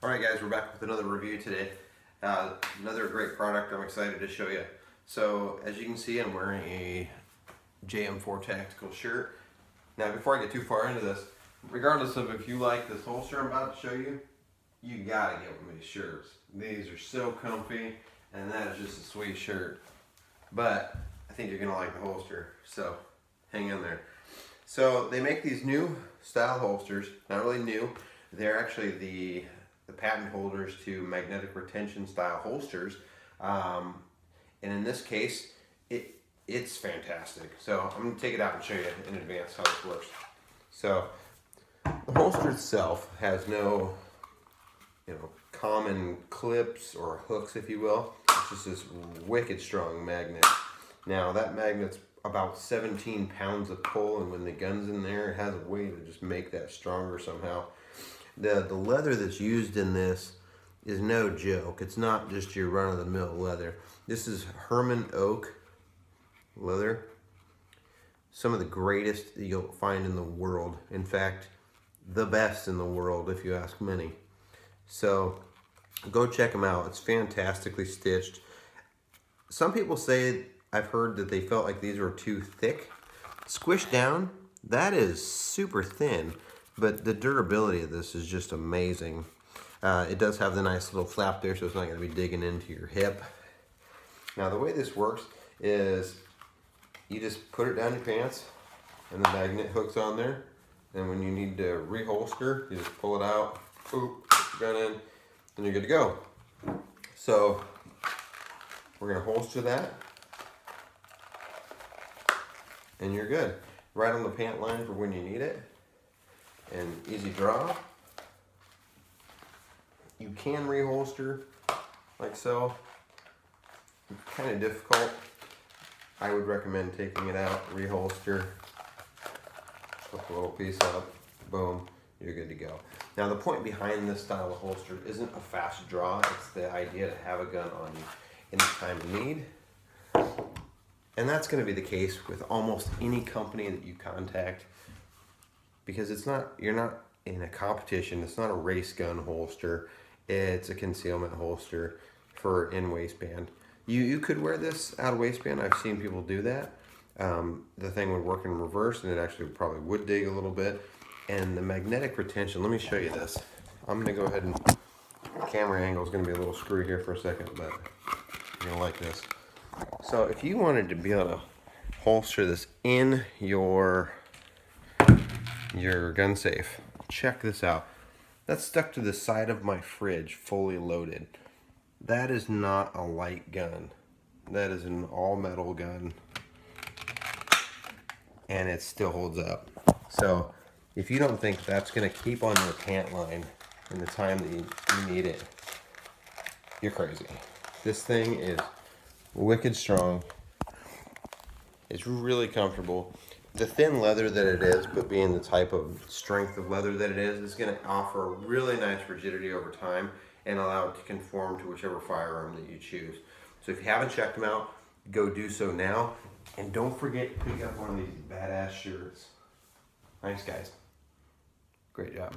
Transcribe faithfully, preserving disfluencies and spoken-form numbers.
Alright guys, we're back with another review today. Uh, another great product I'm excited to show you. So as you can see, I'm wearing a J M four Tactical shirt. Now before I get too far into this, regardless of if you like this holster I'm about to show you, you gotta get one of these shirts. These are so comfy, and that is just a sweet shirt. But I think you're gonna like the holster, so hang in there. So they make these new style holsters, not really new, they're actually the the patent holders to magnetic retention style holsters, um, and in this case it it's fantastic. So I'm going to take it out and show you in advance how this works. So the holster itself has no you know common clips or hooks, if you will. It's just this wicked strong magnet. Now that magnet's about seventeen pounds of pull, and when the gun's in there, it has a way to just make that stronger somehow. The, the leather that's used in this is no joke. It's not just your run-of-the-mill leather. This is Hermann Oak leather. Some of the greatest that you'll find in the world. In fact, the best in the world, if you ask many. So, go check them out. It's fantastically stitched. Some people say, I've heard that they felt like these were too thick. Squished down, that is super thin. But the durability of this is just amazing. Uh, it does have the nice little flap there, so it's not gonna be digging into your hip. Now the way this works is you just put it down your pants and the magnet hooks on there. And when you need to reholster, you just pull it out, oop, gun in, and you're good to go. So we're gonna holster that and you're good. Right on the pant line for when you need it. And easy draw. You can reholster like so. Kind of difficult. I would recommend taking it out, reholster, flip a little piece up, boom, you're good to go. Now the point behind this style of holster isn't a fast draw, it's the idea to have a gun on you in the time of need. And that's going to be the case with almost any company that you contact. Because it's not, you're not in a competition, it's not a race gun holster, it's a concealment holster for in waistband. You you could wear this out of waistband, I've seen people do that. Um, the thing would work in reverse and it actually probably would dig a little bit. And the magnetic retention, let me show you this. I'm gonna go ahead and, the camera angle is gonna be a little screwy here for a second, but you're gonna like this. So if you wanted to be able to holster this in your your gun safe, check this out. That's stuck to the side of my fridge, fully loaded. That is not a light gun. That is an all-metal gun, and it still holds up. So if you don't think that's going to keep on your pant line in the time that you need it, you're crazy. This thing is wicked strong. It's really comfortable. The thin leather that it is, but being the type of strength of leather that it is, is going to offer a really nice rigidity over time and allow it to conform to whichever firearm that you choose. So if you haven't checked them out, go do so now. And don't forget to pick up one of these badass shirts. Thanks guys. Great job.